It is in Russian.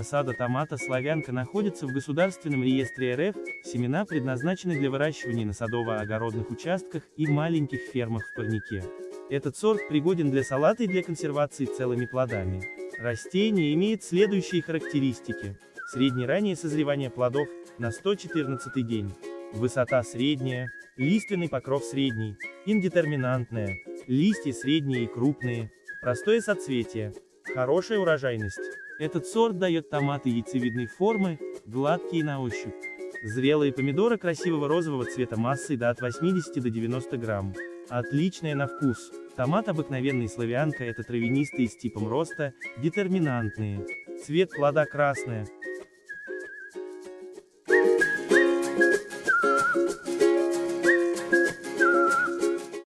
рассада томата «Славянка» находится в Государственном реестре РФ, семена предназначены для выращивания на садово-огородных участках и маленьких фермах в парнике. Этот сорт пригоден для салата и для консервации целыми плодами. Растение имеет следующие характеристики. Среднераннее созревание плодов – на 114-й день. Высота средняя, лиственный покров средний, индетерминантная, листья средние и крупные, простое соцветие, хорошая урожайность. Этот сорт дает томаты яйцевидной формы, гладкие на ощупь. Зрелые помидоры красивого розового цвета массой до от 80 до 90 грамм. Отличная на вкус. Томат обыкновенный «Славянка» — это травянистые с типом роста, детерминантные. Цвет плода красная.